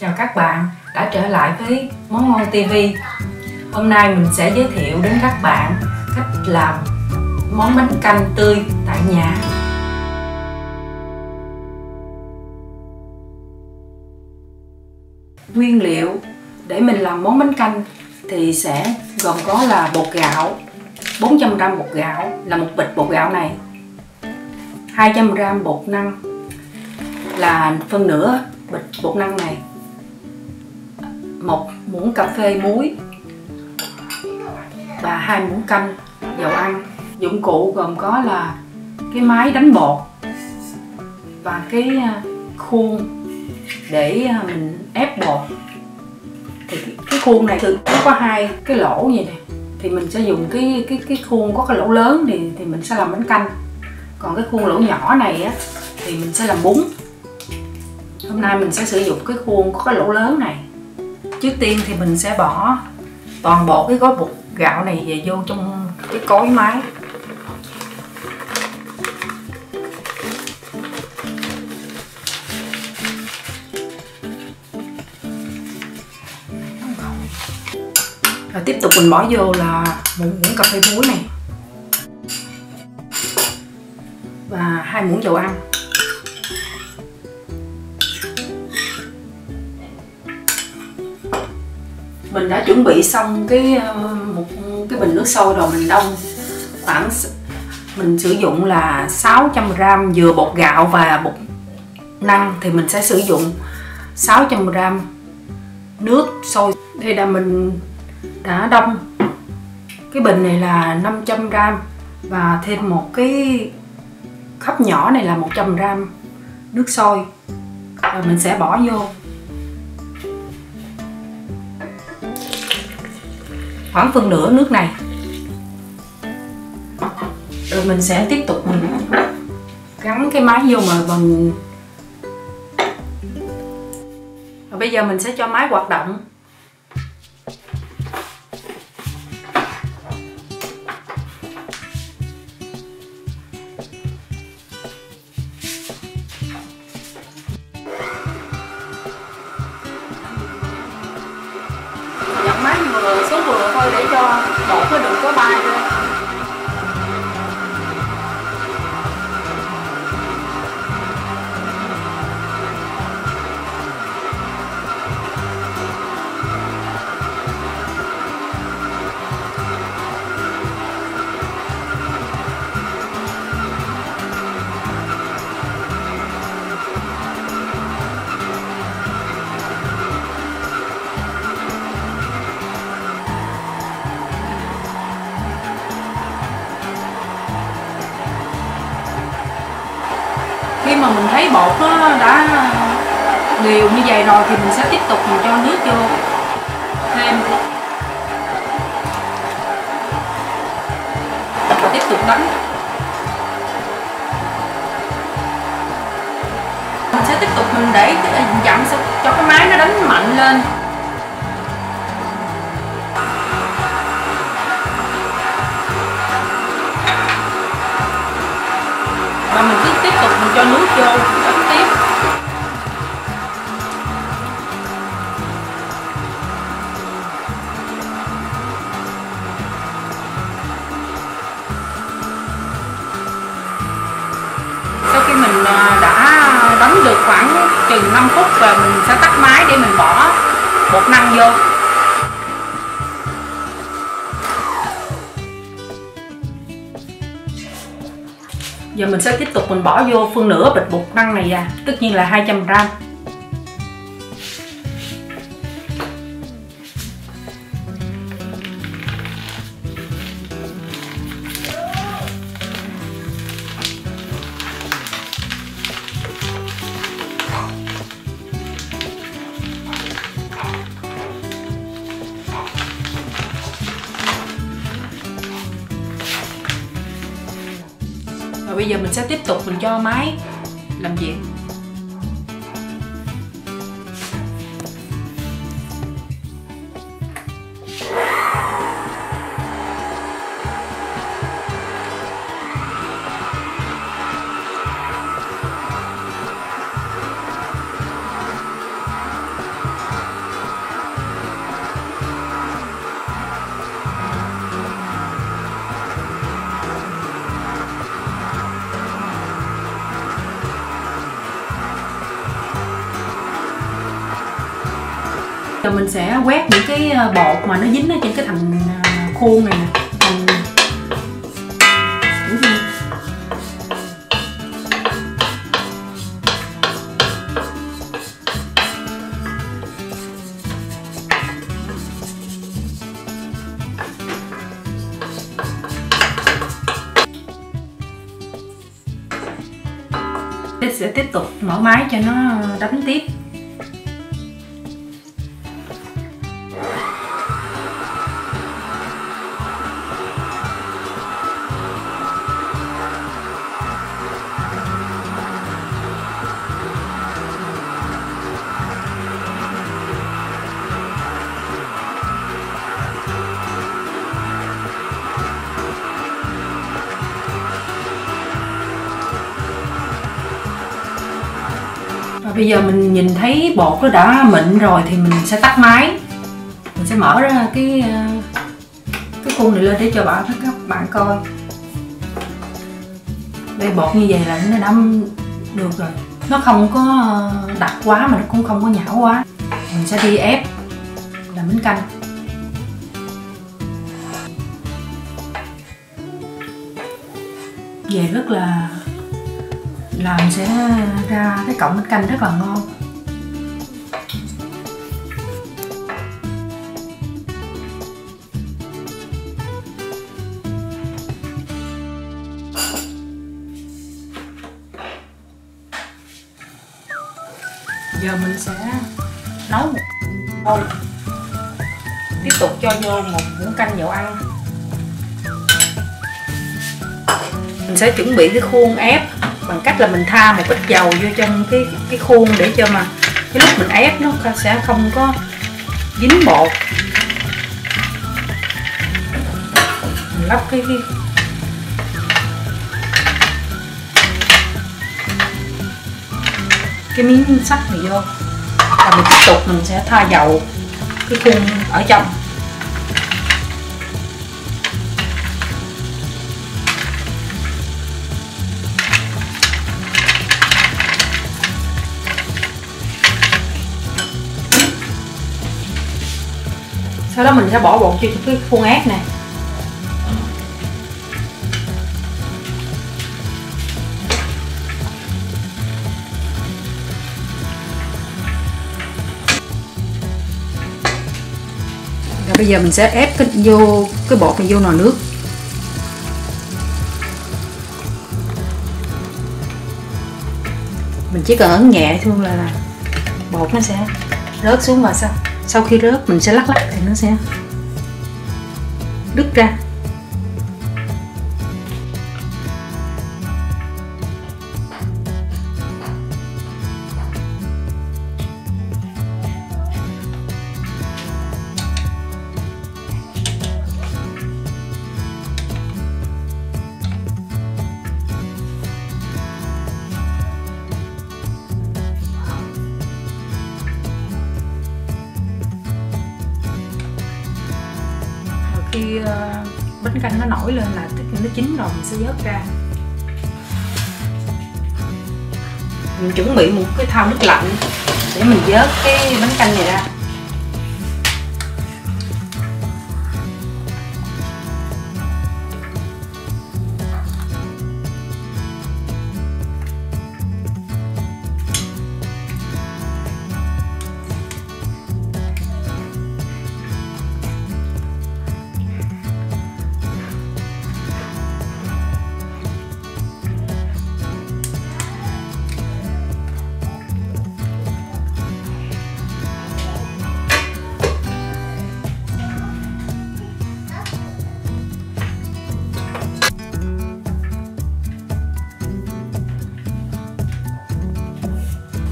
Chào các bạn đã trở lại với Mon Ngon TV. Hôm nay mình sẽ giới thiệu đến các bạn cách làm món bánh canh tươi tại nhà. Nguyên liệu để mình làm món bánh canh thì sẽ gồm có là bột gạo, 400g bột gạo là một bịch bột gạo này, 200g bột năng là phân nửa bịch bột năng này, 1 muỗng cà phê muối và 2 muỗng canh dầu ăn. Dụng cụ gồm có là cái máy đánh bột và cái khuôn để mình ép bột. Thì cái khuôn này thì nó có 2 cái lỗ như này, thì mình sẽ dùng cái khuôn có cái lỗ lớn thì mình sẽ làm bánh canh, còn cái khuôn lỗ nhỏ này á, thì mình sẽ làm bún. Hôm nay mình sẽ sử dụng cái khuôn có cái lỗ lớn này. Trước tiên thì mình sẽ bỏ toàn bộ cái gói bột gạo này về vô trong cái cối máy. Rồi tiếp tục mình bỏ vô là một muỗng cà phê muối này và 2 muỗng dầu ăn. Mình đã chuẩn bị xong một cái bình nước sôi rồi, mình đông khoảng, mình sử dụng là 600g dừa bột gạo và bột năng, thì mình sẽ sử dụng 600g nước sôi. Đây là mình đã đông cái bình này là 500g và thêm một cái khắp nhỏ này là 100g nước sôi, rồi mình sẽ bỏ vô. Khoảng phân nửa nước này. Rồi mình sẽ tiếp tục mình gắn cái máy vô mà mình. Rồi bây giờ mình sẽ cho máy hoạt động. Số vừa thôi để cho bột nó đừng có bay lên. Khi mà mình thấy bột nó đã đều như vậy rồi thì mình sẽ tiếp tục mình cho nước vô thêm và tiếp tục đánh. Mình sẽ tiếp tục mình để dặn cho cái máy nó đánh mạnh lên. Và mình cứ tiếp tục mình cho nước vô đánh tiếp. Sau khi mình đã đánh được khoảng chừng 5 phút và mình sẽ tắt máy để mình bỏ bột năng vô. Giờ mình sẽ tiếp tục mình bỏ vô phân nửa bịch bột năng này ra, tất nhiên là 200g. Và bây giờ mình sẽ tiếp tục mình cho máy làm việc. Rồi mình sẽ quét những cái bột mà nó dính ở trên cái thành khuôn này nè. Tôi sẽ tiếp tục mở máy cho nó đánh tiếp. Bây giờ mình nhìn thấy bột nó đã mịn rồi thì mình sẽ tắt máy. Mình sẽ mở ra cái khuôn này lên để cho các bạn coi. Đây, bột như vậy là nó đã được rồi. Nó không có đặc quá mà nó cũng không có nhão quá. Mình sẽ đi ép làm bánh canh. Về rất là làm sẽ ra cái cọng bánh canh rất là ngon. Giờ mình sẽ nấu một tô, tiếp tục cho vô một muỗng canh dầu ăn. Mình sẽ chuẩn bị cái khuôn ép bằng cách là mình tha một ít dầu vô trong cái khuôn để cho mà cái lúc mình ép nó sẽ không có dính bột. Mình lắp cái miếng sắt này vô và mình tiếp tục mình sẽ tha dầu cái khuôn ở trong. Sau đó mình sẽ bỏ bột vô cái khuôn ép này. Rồi bây giờ mình sẽ ép vô cái bột này vô nồi nước. Mình chỉ cần ấn nhẹ thôi là bột nó sẽ rớt xuống mà sao. Sau khi rớt mình sẽ lắc lắc thì nó sẽ đứt ra. Khi bánh canh nó nổi lên là tức nó chín rồi, mình sẽ vớt ra. Mình chuẩn bị một cái thau nước lạnh để mình vớt cái bánh canh này ra.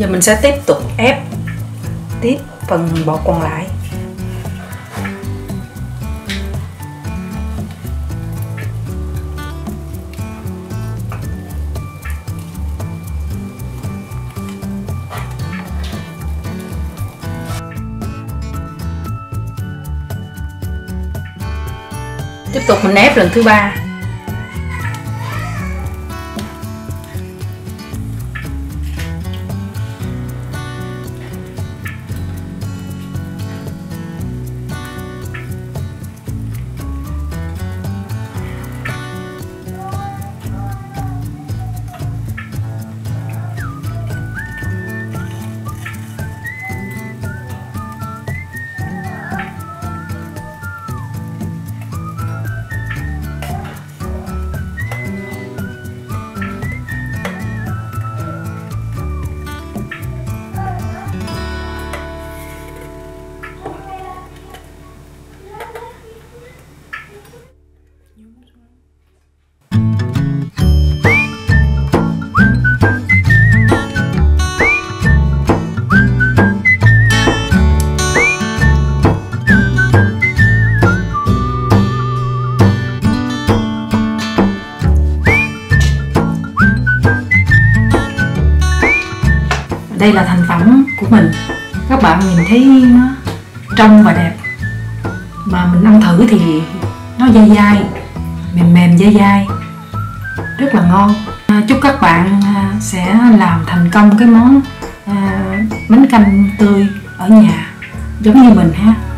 Giờ mình sẽ tiếp tục ép tiếp phần bột còn lại. Tiếp tục mình ép lần thứ ba. đây là thành phẩm của mình. Các bạn nhìn thấy nó trong và đẹp, mà mình ăn thử thì nó dai dai, mềm mềm dai dai, rất là ngon. Chúc các bạn sẽ làm thành công cái món bánh canh tươi ở nhà giống như mình ha.